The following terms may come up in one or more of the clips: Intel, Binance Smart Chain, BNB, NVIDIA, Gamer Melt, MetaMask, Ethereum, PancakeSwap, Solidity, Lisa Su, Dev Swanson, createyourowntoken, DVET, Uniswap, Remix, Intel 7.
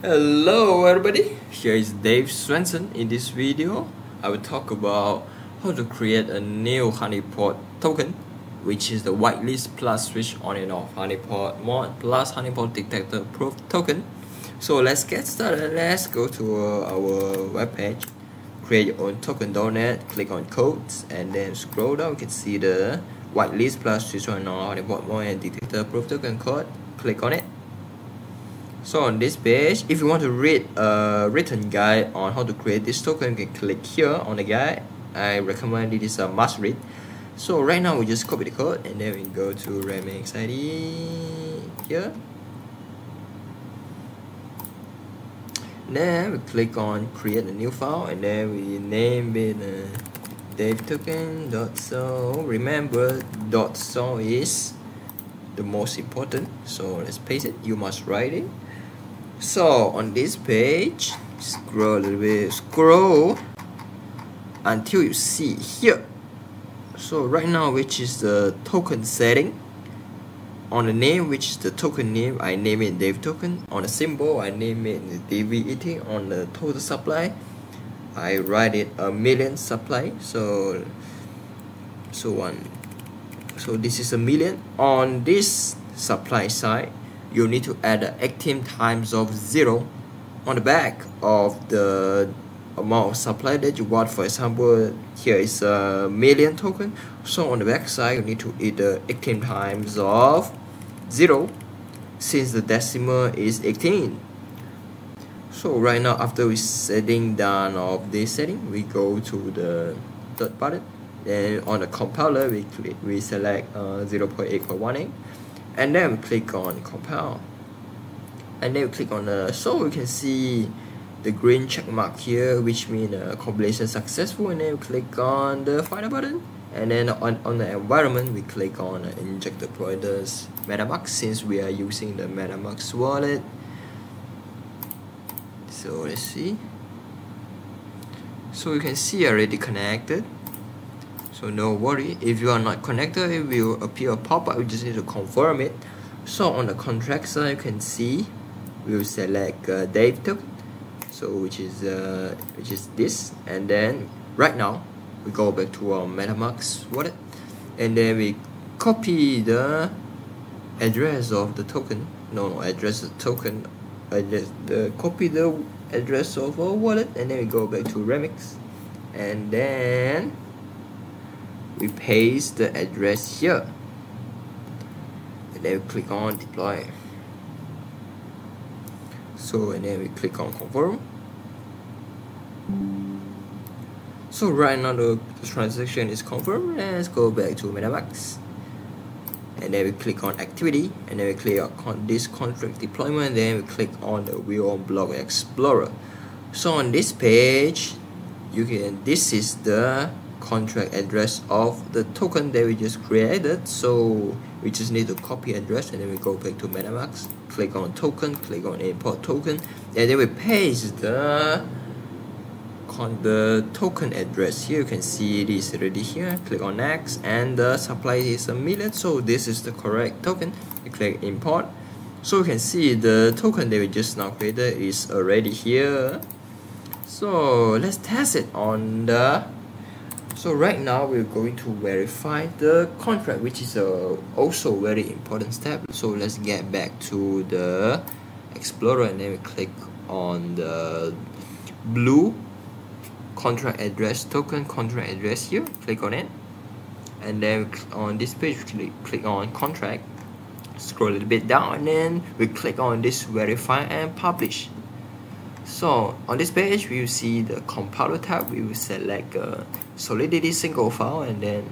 Hello everybody, here is Dev Swanson. In this video, I will talk about how to create a new honeypot token, which is the whitelist plus switch on and off honeypot mod plus honeypot detector proof token. So let's get started. Let's go to our webpage, create your own token.net, click on codes, and then scroll down. You can see the whitelist plus switch on and off honeypot mod and detector proof token code. Click on it. So on this page, if you want to read a written guide on how to create this token, you can click here on the guide. I recommend it is a must read. So right now we just copy the code and then we go to Remix ID here. Then we click on create a new file and then we name it dev token.sol. Remember .sol is the most important, so let's paste it. You must write it. So on this page, scroll a little bit, scroll until you see here. So right now, which is the token setting. On the name, which is the token name, I name it Dev Token. On the symbol, I name it DVET. On the total supply, I write it 1,000,000 supply. So this is 1,000,000. On this supply side, you need to add the active times of 0 on the back of the amount of supply that you want. For example, here is 1,000,000 token. So on the back side, you need to add the active times of 0 since the decimal is 18. So right now, after we setting down of this setting, we go to the third button. Then on the compiler, we select 0.8.18, and then we click on compile, and then we click on the so we can see the green check mark here, which means compilation successful. And then we click on the final button, and then on the environment we click on inject the providers MetaMask, since we are using the MetaMask wallet. So let's see. So you can see already connected. So no worry, if you are not connected, it will appear a pop-up. You just need to confirm it. So on the contract side, you can see we will select Dev Token, so which is this, and then right now we go back to our MetaMask wallet, and then we copy the address of the token. Copy the address of our wallet, and then we go back to Remix, and then we paste the address here, and then we click on deploy. So and then we click on confirm. So right now the transaction is confirmed. Let's go back to MetaMask, and then we click on activity, and then we click on this contract deployment, and then we click on the wheel on block explorer. So on this page, you can this is the contract address of the token that we just created, so we just need to copy address, and then we go back to MetaMask, click on token, click on import token, and then we paste the token address here. You can see it is already here. Click on next, and the supply is 1,000,000, so this is the correct token. You click import, so you can see the token that we just now created is already here. So let's test it on the so right now we're going to verify the contract, which is also very important step. So let's get back to the Explorer, and then we click on the blue contract address token contract address here. Click on it, and then on this page click on contract, scroll a little bit down, and then we click on this verify and publish. So on this page we will see the compiler tab. We will select solidity single file, and then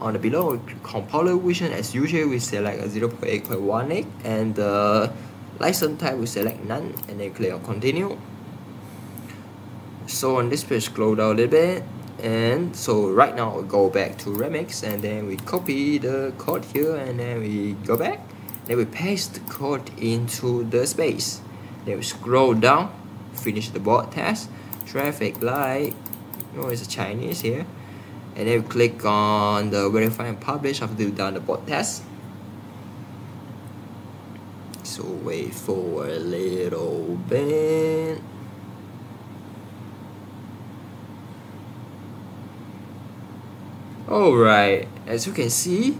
on the below compiler version, as usual we select 0.8.18, and the license type we select none, and then click on continue. So on this page scroll down a little bit, and so right now we go back to Remix, and then we copy the code here, and then we go back, then we paste the code into the space, then we scroll down, finish the board test, traffic light, no, it's a Chinese here, and then we click on the verify and publish after we've done the board test. So wait for a little bit. Alright, as you can see,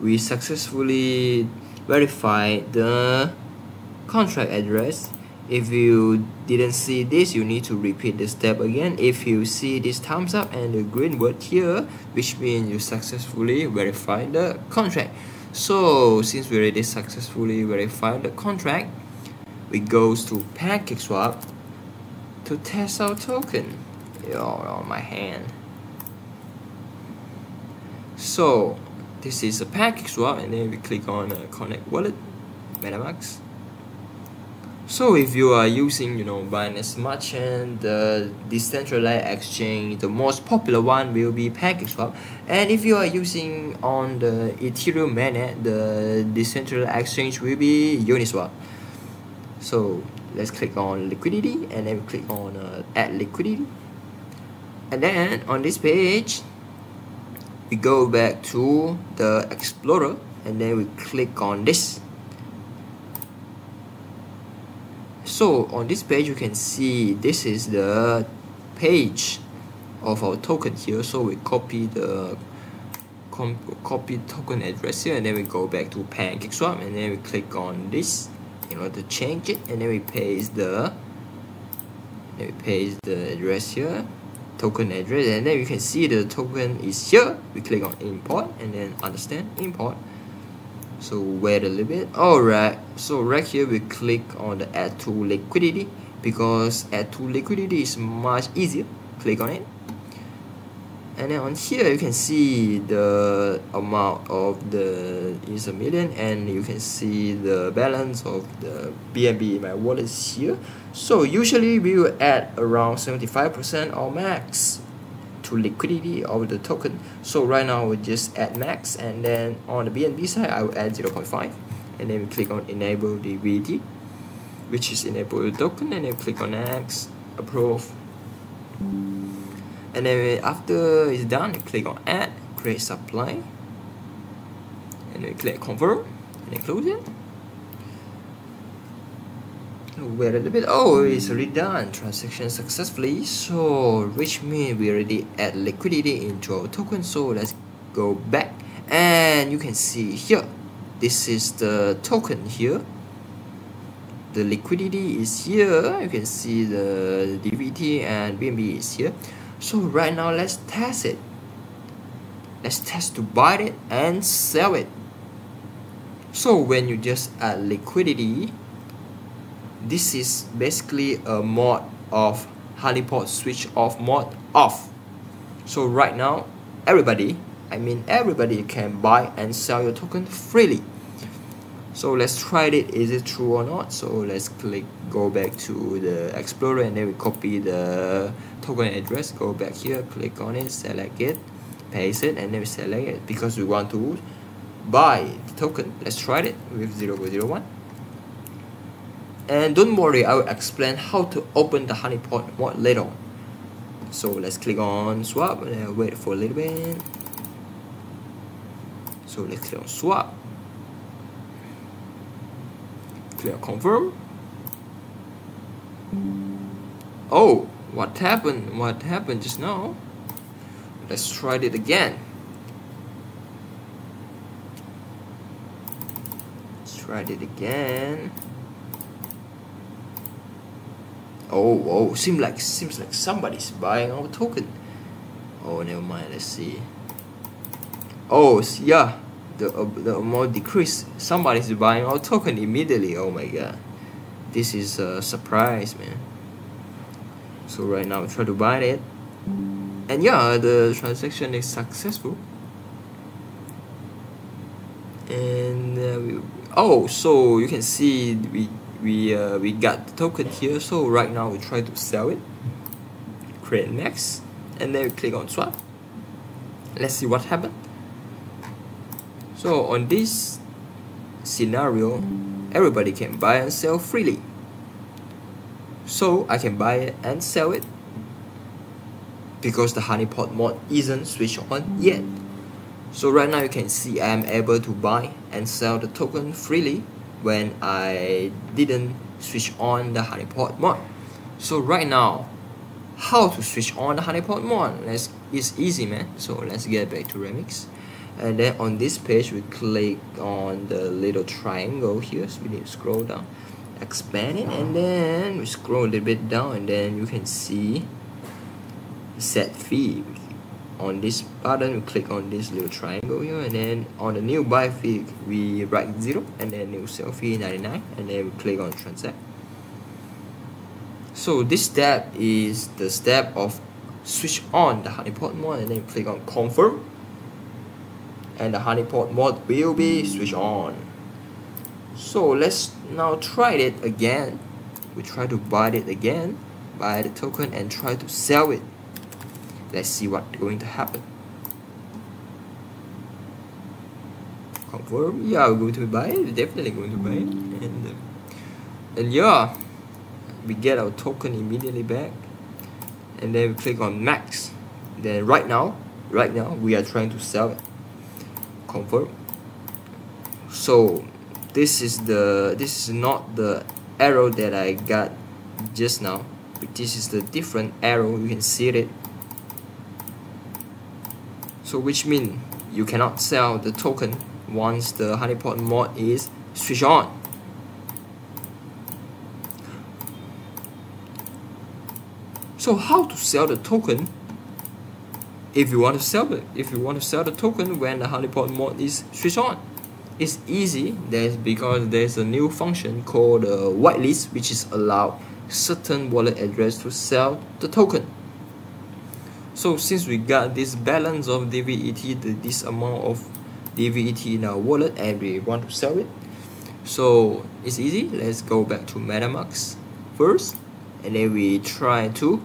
we successfully verified the contract address. If you didn't see this, you need to repeat the step again. If you see this thumbs up and the green word here, which means you successfully verified the contract. So since we already successfully verified the contract, we go to PancakeSwap to test our token. Oh, my hand. So this is a PancakeSwap, and then we click on Connect Wallet, MetaMask. So if you are using, Binance Smart Chain, the decentralized exchange, the most popular one will be PancakeSwap. And if you are using on the Ethereum mainnet, the decentralized exchange will be Uniswap. So let's click on liquidity, and then click on add liquidity. And then on this page, we go back to the Explorer, and then we click on this. So on this page, you can see this is the page of our token here. So we copy the token address here, and then we go back to PancakeSwap, and then we click on this in order to change it, and then we paste the address here. Token address, and then you can see the token is here. We click on import, and then understand import. So wait a little bit. Alright, so right here we click on the add to liquidity, because add to liquidity is much easier. Click on it, and then on here you can see the amount of the is a million, and you can see the balance of the BNB in my wallet is here. So usually we will add around 75% or max to liquidity of the token. So right now we just add max, and then on the BNB side I will add 0.5, and then we click on enable DVT, which is enable the token, and then click on next, approve, and then after it's done you click on add, create supply, and then click convert, and then close it. Wait a little bit. Oh, it's already done. Transaction successfully. So, which means we already add liquidity into our token. So let's go back, and you can see here, this is the token here. The liquidity is here. You can see the DVT and BNB is here. So right now let's test it. Let's test to buy it and sell it. So when you just add liquidity, this is basically a mod of honeypot switch off mod off. So right now everybody can buy and sell your token freely. So let's try it. Is it true or not? So let's go back to the Explorer, and then we copy the token address, go back here, click on it, select it, paste it, and then we select it because we want to buy the token. Let's try it with 0.01. And don't worry, I will explain how to open the honeypot mod later on. So let's click on swap and wait for a little bit. So let's click on swap. Click on confirm. Oh, what happened? What happened just now? Let's try it again. Let's try it again. Oh, seems like somebody's buying our token. Oh, never mind. Let's see. Oh, yeah, the amount decreased. Somebody's buying our token immediately. Oh my god, this is a surprise, man. So right now, try to buy it, and yeah, the transaction is successful. And so you can see we got the token here. So right now we try to sell it, create next, and then we click on swap. Let's see what happened. So on this scenario, everybody can buy and sell freely. So I can buy it and sell it because the honeypot mod isn't switched on yet. So right now you can see I am able to buy and sell the token freely when I didn't switch on the honeypot mod. So right now, how to switch on the honeypot mod? It's easy, man. So let's get back to Remix, and then on this page we click on the little triangle here. So we need to scroll down, expand it, and then we scroll a little bit down, and then you can see set fee. On this button we click on this little triangle here, and then on the new buy fee we write 0, and then new sell fee 99, and then we click on transact. So this step is the step of switch on the honeypot mod, and then click on confirm, and the honeypot mod will be switched on. So let's now try it again. We try to buy it again, buy the token and try to sell it. Let's see what's going to happen. Confirm. Yeah, we're going to buy it. We're definitely going to buy it. And yeah, we get our token immediately back. And then we click on max. Then right now we are trying to sell it. Confirm. So this is not the arrow that I got just now, but this is the different arrow. You can see it. So which means you cannot sell the token once the honeypot mod is switched on. So how to sell the token? If you want to sell it, if you want to sell the token when the honeypot mod is switched on, it's easy. That's because there's a new function called the whitelist, which is allowed certain wallet address to sell the token. So since we got this balance of DVET, this amount of DVET in our wallet, and we want to sell it, so it's easy. Let's go back to MetaMask first, and then we try to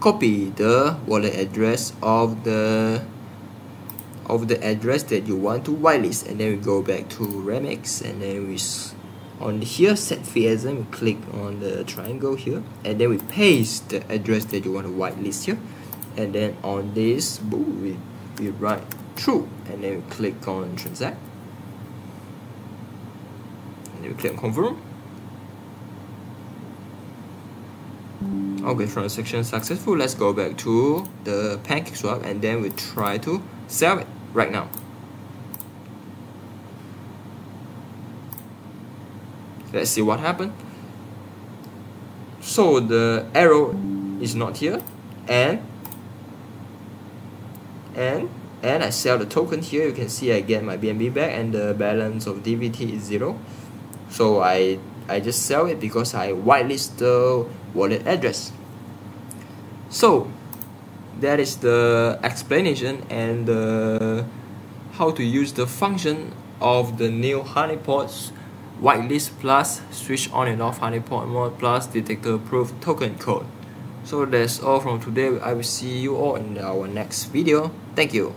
copy the wallet address of the address that you want to whitelist, and then we go back to Remix, and then we on here set fee as we click on the triangle here, and then we paste the address that you want to whitelist here. And then on this, we write true, and then we click on transact, and then we click on confirm. Okay, transaction successful. Let's go back to the PancakeSwap, and then we try to sell it right now. Let's see what happened. So the arrow is not here, and I sell the token here. You can see I get my BNB back, and the balance of DVT is 0. So I just sell it because I whitelist the wallet address. So that is the explanation and how to use the function of the new honeypot whitelist plus switch on and off honeypot mod plus detector proof token code. So that's all from today. I will see you all in our next video. Thank you.